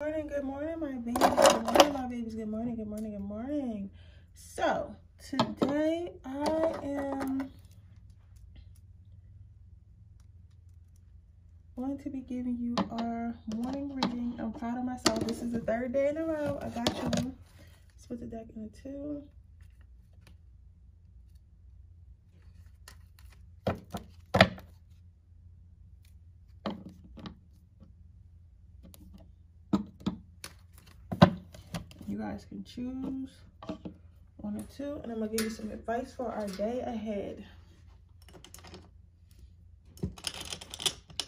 Good morning, my babies. Good morning, my babies. Good morning, good morning, good morning. So, today I am going to be giving you our morning reading. I'm proud of myself. This is the third day in a row. I got you. Split the deck into two. You guys can choose one or two, and I'm gonna give you some advice for our day ahead. All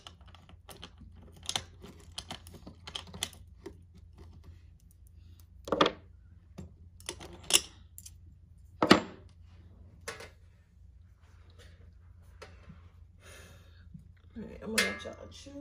right, I'm gonna let y'all choose.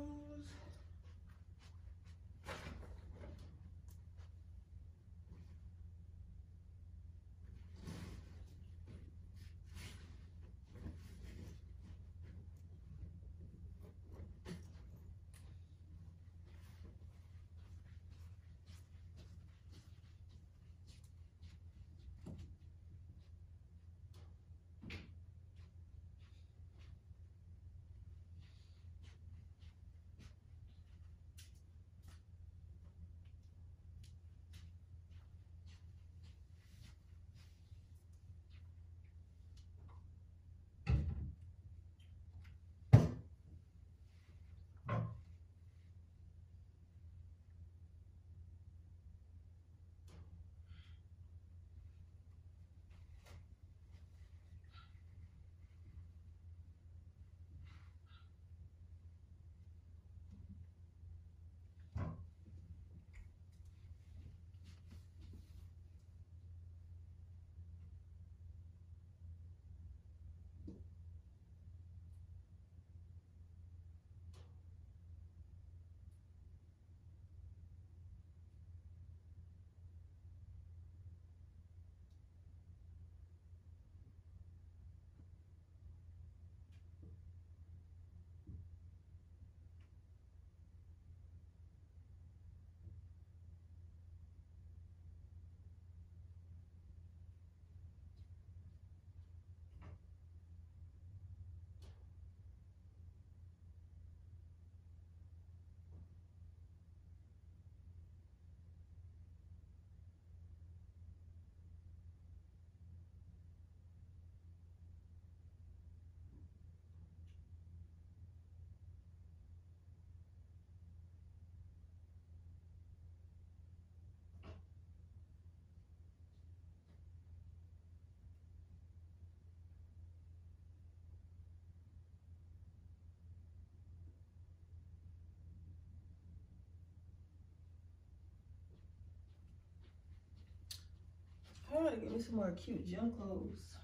I'm gonna give me some more cute gym clothes.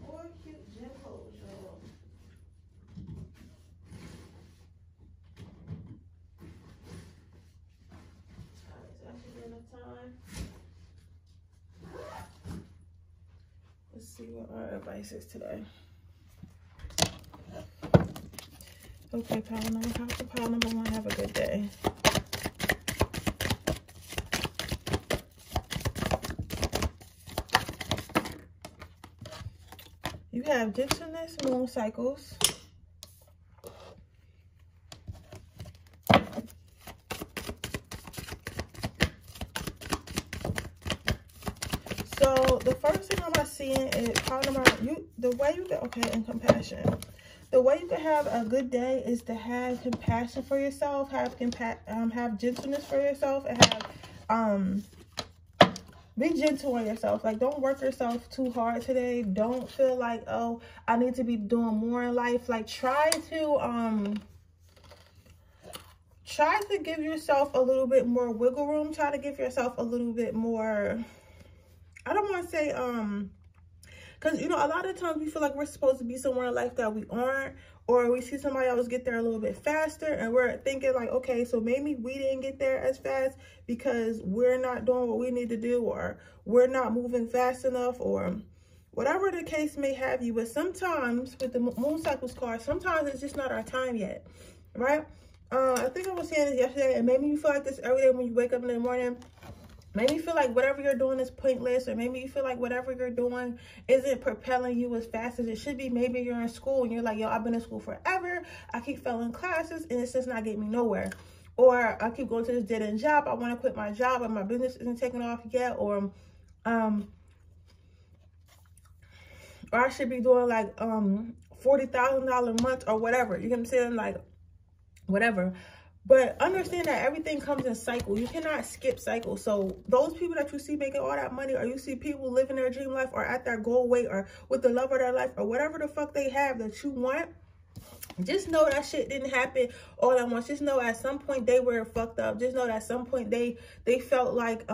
More cute gym clothes, y'all. It's actually enough time. Let's see what our advice is today. Okay, pile number one, have a good day. You have dips in this moon cycles. So the first thing I'm seeing is talking about you. The way you can, okay, and compassion. The way you can have a good day is to have compassion for yourself, have gentleness for yourself, and have be gentle on yourself. Like, don't work yourself too hard today. Don't feel like, oh, I need to be doing more in life. Like, try to give yourself a little bit more wiggle room. Try to give yourself a little bit more, I don't want to say, because, you know, a lot of times we feel like we're supposed to be somewhere in life that we aren't, or we see somebody else get there a little bit faster, and we're thinking like, okay, so maybe we didn't get there as fast because we're not doing what we need to do, or we're not moving fast enough, or whatever the case may have you. But sometimes with the moon cycles card, sometimes it's just not our time yet. right? I think I was saying this yesterday. It made me feel like this every day when you wake up in the morning. Made me feel like whatever you're doing is pointless, or maybe you feel like whatever you're doing isn't propelling you as fast as it should be. Maybe you're in school and you're like, yo, I've been in school forever. I keep failing classes and it's just not getting me nowhere. Or I keep going to this dead-end job. I want to quit my job and my business isn't taking off yet. Or I should be doing like $40,000 a month or whatever. You get what I'm saying? Like, whatever. But understand that everything comes in cycle. You cannot skip cycle. So those people that you see making all that money, or you see people living their dream life, or at their goal weight, or with the love of their life, or whatever the fuck they have that you want, just know that shit didn't happen all at once. Just know at some point they were fucked up. Just know that at some point they felt like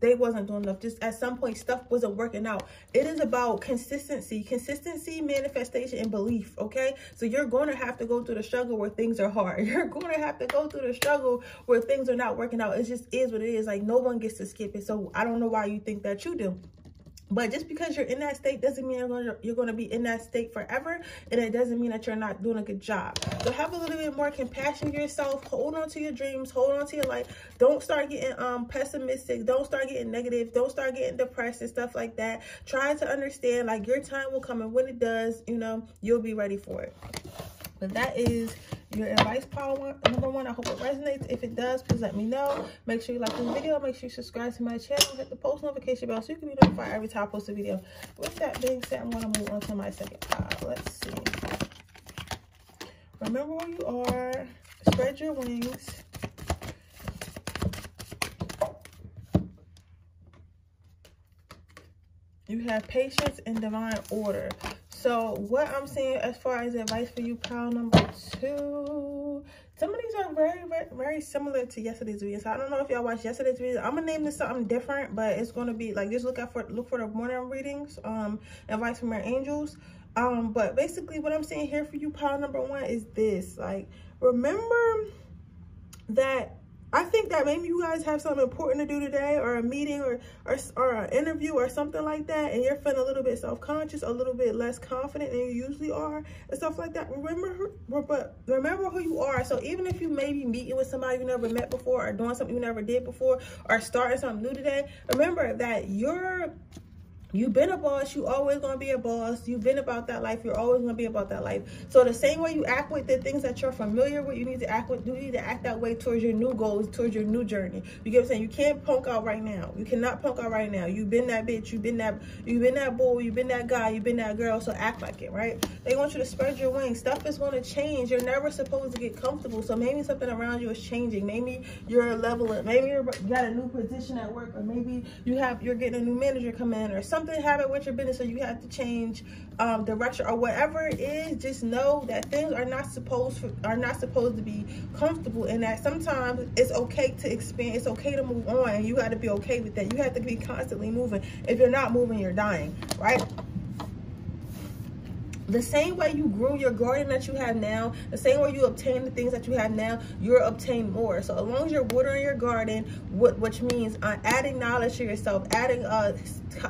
they wasn't doing enough. Just at some point stuff wasn't working out. It is about consistency. Consistency, manifestation, and belief, okay? So you're going to have to go through the struggle where things are hard. You're going to have to go through the struggle where things are not working out. It just is what it is. Like, no one gets to skip it. So I don't know why you think that you do. But just because you're in that state doesn't mean you're going to be in that state forever. And it doesn't mean that you're not doing a good job. So have a little bit more compassion for yourself. Hold on to your dreams. Hold on to your life. Don't start getting pessimistic. Don't start getting negative. Don't start getting depressed and stuff like that. Try to understand, like, your time will come. And when it does, you know, you'll be ready for it. But that is your advice pile number one. I hope it resonates. If it does, please let me know. Make sure you like this video. Make sure you subscribe to my channel. Hit the post notification bell so you can be notified every time I post a video. With that being said, I'm going to move on to my second pile. Let's see. Remember where you are. Spread your wings. You have patience and divine order. So what I'm saying as far as advice for you, pile number two, some of these are very, very similar to yesterday's video. So I don't know if y'all watched yesterday's video. I'm gonna name this something different, but it's gonna be like, just look for the morning readings, advice from your angels. But basically what I'm saying here for you, pile number one, is this: like, remember that. I think that maybe you guys have something important to do today, or a meeting, or an interview or something like that, and you're feeling a little bit self-conscious, a little bit less confident than you usually are and stuff like that. Remember who you are. So even if you may be meeting with somebody you never met before, or doing something you never did before, or starting something new today, remember that you've been a boss. You always going to be a boss. You've been about that life. You're always going to be about that life. So the same way you act with the things that you're familiar with, you need to act with. You need to act that way towards your new goals, towards your new journey. You get what I'm saying? You can't punk out right now. You cannot punk out right now. You've been that bitch. You've been that bull. You've been that guy. You've been that girl. So act like it, right? They want you to spread your wings. Stuff is going to change. You're never supposed to get comfortable. So maybe something around you is changing. Maybe you're leveling. Maybe you got a new position at work, or maybe you're getting a new manager come in, or something happened with your business, so you have to change direction, or whatever it is. Just know that things are not supposed to be comfortable, and that sometimes it's okay to expand, it's okay to move on, and you got to be okay with that. You have to be constantly moving. If you're not moving, you're dying, right? The same way you grew your garden that you have now, the same way you obtain the things that you have now, you'll obtain more. So as long as you're watering your garden, which means adding knowledge to yourself, adding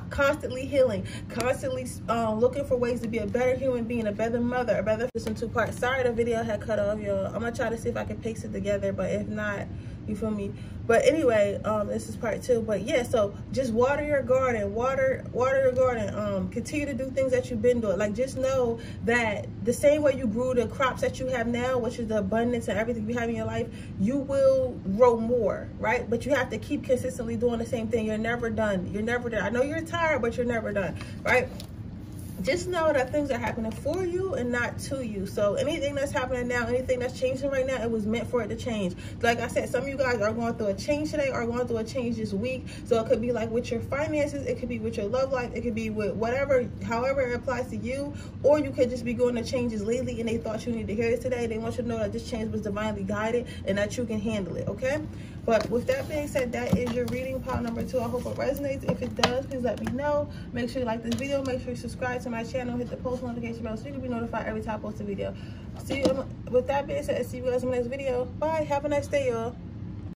constantly healing, constantly looking for ways to be a better human being, a better mother, a better person. Two parts. Sorry, the video had cut off, y'all. I'm gonna try to see if I can paste it together, but if not, you feel me? But anyway, this is part two. But yeah, so just water your garden, water your garden. Continue to do things that you've been doing. Like, just know that the same way you grew the crops that you have now, which is the abundance and everything you have in your life, you will grow more, right? But you have to keep consistently doing the same thing. You're never done. You're never done. I know you're tired, but you're never done, right? Just know that things are happening for you and not to you. So anything that's happening now, anything that's changing right now, it was meant for it to change. Like I said, some of you guys are going through a change today, or going through a change this week. So it could be like with your finances, it could be with your love life, it could be with whatever, however it applies to you. Or you could just be going to changes lately and they thought you needed to hear it today. They want you to know that this change was divinely guided and that you can handle it, okay? But with that being said, that is your reading, pile number two. I hope it resonates. If it does, please let me know. Make sure you like this video. Make sure you subscribe to my channel. Hit the post notification bell so you can be notified every time I post a video. With that being said, see you guys in the next video. Bye. Have a nice day, y'all.